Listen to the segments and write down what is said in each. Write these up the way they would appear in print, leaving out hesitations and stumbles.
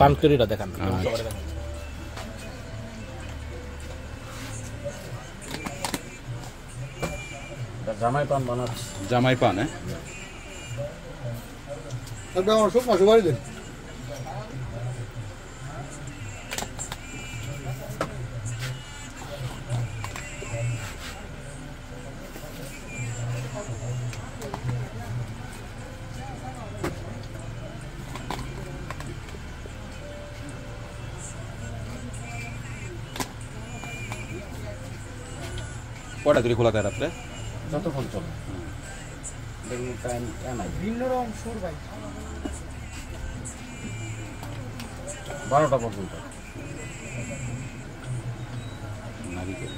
পানকরিটা দেখান জামাই পান বানাচ্ছে জামাই পান হ্যাঁ তবে আমার সব মাছ বাড়ি দেন কটা করে খোলা থাকে রাতে যতক্ষণ চলে দেখুন টাইম নাই ভিন্ন রকম সুর ভাই 12টা পর্যন্ত নারিকেল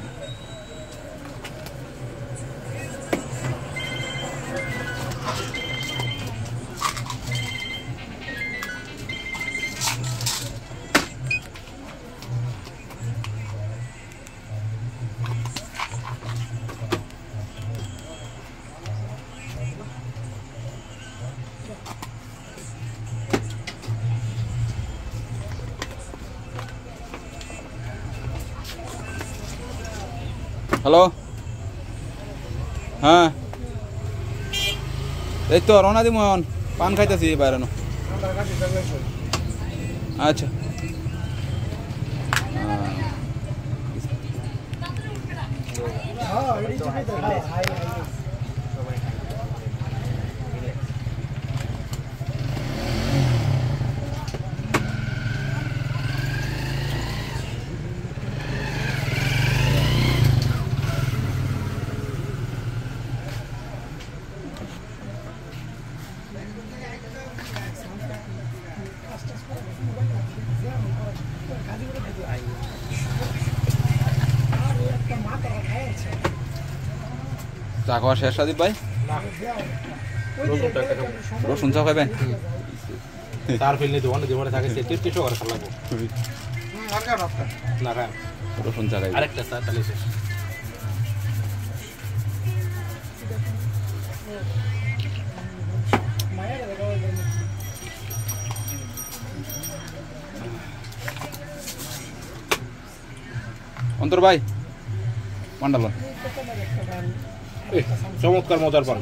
হ্যালো হ্যাঁ এই তো রওনা দিমু এখন পান খাইতেছি বাইরে আচ্ছা চা খাওয়া শেষ হাবিব ভাই রসুন চা খাবেন রসুন চা খাই আরেকটা চা তাহলে শেষ অন্তর ভাই মন্ডল চমৎকার মজার পান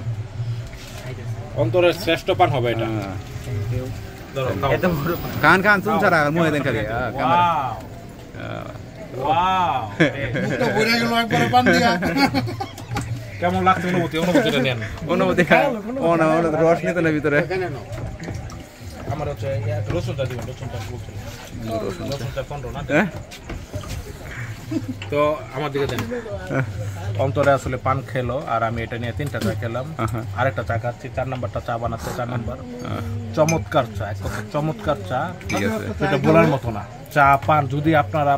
অন্তরের শ্রেষ্ঠ পান হবে এটা খান খান শুন সারা মুহে দেন খালি কেমন লাগছে অনুভূতি অনুভূতিটা নেন অনুভূতি রস নিতে না ভিতরে আমার হচ্ছে রসুনটা দিবেন রসুনটা রসুনটা কন্ট্রো না তো আমার দিকে দেন অন্তরে আসলে পান খেলো আর আমি এটা নিয়ে 3টা চা খেলাম আরেকটা চা খাচ্ছি 4 নাম্বারটা চা বানাতে 4 নাম্বার চমৎকার চা এক কথা চমৎকার চা এটা বলার মতো না চা পান যদি আপনারা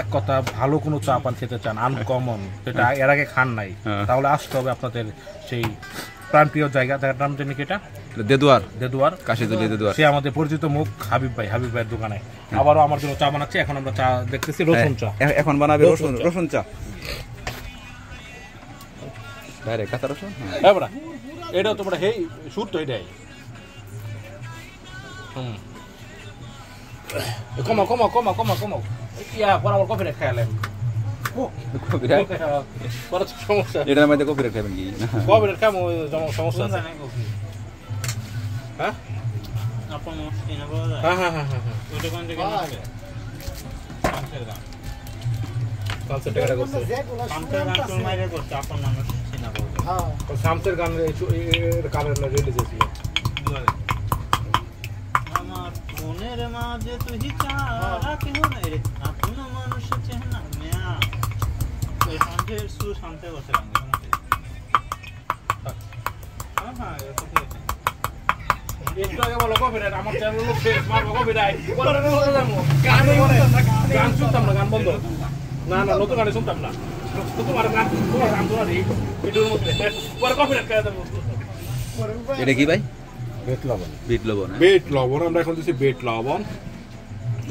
এক কথা ভালো কোনো চা পান খেতে চান আনকমন সেটা এর আগে খান নাই তাহলে আসতে হবে আপনাদের সেই প্রাণপ্রিয় জায়গা জায়গার নাম জানি কি এটা দেদুয়ার দেদুয়ার কাশিদুলি দেদুয়ার সে আমাদের পরিচিত মুখ হাবিব ভাই হাবিব ভাইয়ের দোকানে আবারও আমার জন্য চা বানাচ্ছে এখন আমরা চা দেখতেছি রসুন চা এখন বানাবে রসুন রসুন চা আরে কাঁচা রসুন হ্যাঁ বড়া এটা তো বড় হেই সুর তো এটাই কমা কমা কমা কমা কমা ইয়া বরাবর কফি রে খাইলাম মানুষ চেহারা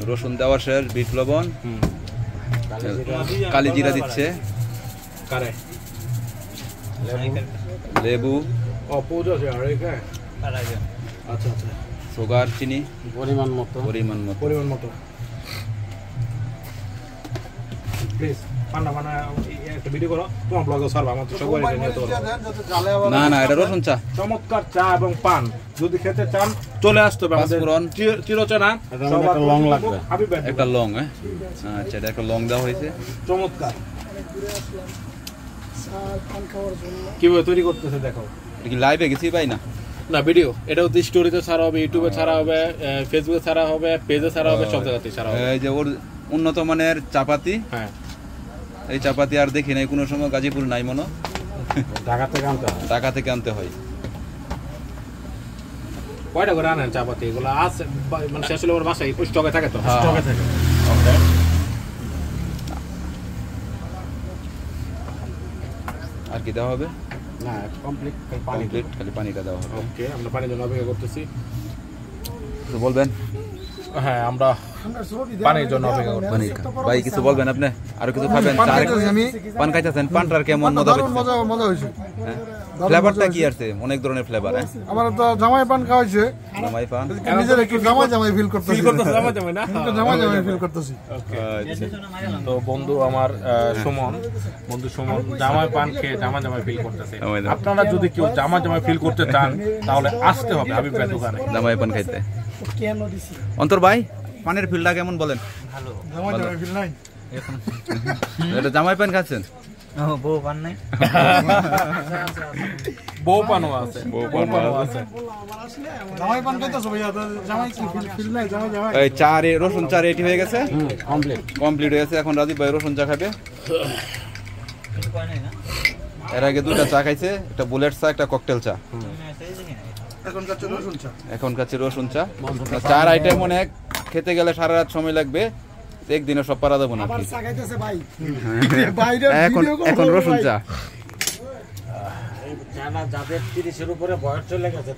রসুন দেওয়ার শেষ বিট লবণ কালি জিরা দিচ্ছে করে লেবু ও পূজা যা রেখা আচ্ছা আচ্ছা সুগার চিনি পরিমাণ মতো প্লিজ পান্না বানা একটা ভিডিও করো তোমার ব্লগে সারবা আমার তো সবাই এটা নিয়ে তো না না এটা রসুন চা চমৎকার চা এবং পান যদি খেতে চান চলে আসতে হবে আমাদের চিরচেনা সবার লং লাগবে একটা লং আচ্ছা এটা একটা লং দাও হইছে চমৎকার কিভাবে তৈরি করতেছে দেখো এটা কি লাইভে গেছি ভাই না না ভিডিও এটা তো স্টোরিতে ছাড়া হবে ইউটিউবে ছাড়া হবে ফেসবুকে ছাড়া হবে পেজে ছাড়া হবে সব জায়গাতে ছাড়া হবে এই যে ওর উন্নত মানের চাপাতি হ্যাঁ এই চাপাতি আর দেখি নাই কোনো সময় গাজীপুর নাই মনো ঢাকা থেকে আনতে হয় কয়টা করে আনেন চাপাতি এগুলো আছে মানে শেষ হলে ওর বাসায় স্টকে থাকে তো স্টকে থাকে ওকে আর কি দেওয়া হবে না কমপ্লিট খালি পানিটা দেওয়া হবে ওকে আমরা পানির জন্য অপেক্ষা করতেছি তো বলবেন হ্যাঁ আমরা পানির জন্য অপেক্ষা করতেছি ভাই কিছু বলবেন আপনি আর কিছু খাবেন আর আমি পান খাইতেছেন পানটার কেমন মজা হইছে মজা হইছে ফ্লেভারটা কি আছে অনেক ধরনের ফ্লেভার আছে আমার তো জামাই পান খাওয়াইছে জামাই পান নিজের একটু জামাই ফিল করতেছি না জামাই ফিল করতেছি ওকে তো বন্ধু আমার সুমন জামাই পান খেয়ে জামাই ফিল করতেছে আপনারা যদি কেউ জামাই ফিল করতে চান তাহলে আসতে হবে হাবিব ভাই দোকানে জামাই পান খাইতে কেন দিছি অন্তর ভাই পানের ফিলটা কেমন বলেন ভালো জামাই ফিল নাই এটা জামাই পান খাচ্ছেন বউ পান নাই বউ পানও আছে জামাই পান খাইতেছো ভাইয়া জামাই ফিল নাই জামাই এই চারে রসুন চা রেডি হয়ে গেছে কমপ্লিট হয়ে গেছে এখন রাজীব ভাই রসুন চা খাবে এর আগে দুটো চা খাইছে একটা বুলেট চা একটা ককটেল চা এখন কাছে রসুন চা চার আইটেম অনেক খেতে গেলে সারা রাত সময় লাগবে একদিনে সব পারা দেবো না এখন রসুন চা তারপরে হচ্ছে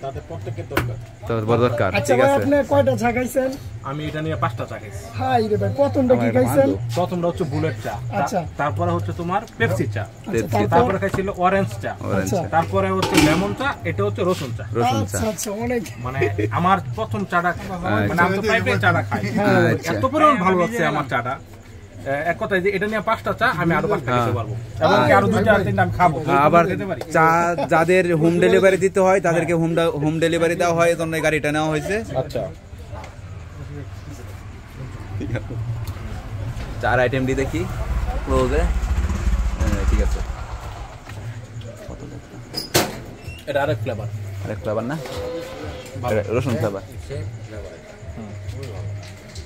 তোমার পেপসি চা তারপরে খাইছিল অরেঞ্জ চা তারপরে হচ্ছে লেমন চা এটা হচ্ছে রসুন চা মানে আমার প্রথম চাটা মানে আমি তো প্রায় চাটা খাই এত পরিমাণ ভালো লাগছে আমার চাটা এক কথায় যে এটা নিয়ে পাঁচটা চা আমি আরো পাঁচটা খেতে পারবো এবং আরো দুইটা তিনটা আমি খাবো আবার চা যাদের হোম ডেলিভারি দিতে হয় তাদেরকে হোম ডেলিভারি দেওয়া হয় এজন্য গাড়িটা নেওয়া হয়েছে আচ্ছা চার আইটেম দিয়ে দেখি ক্লোজে ঠিক আছে এটা আরেক ফ্লেভার না রসুন ফ্লেভার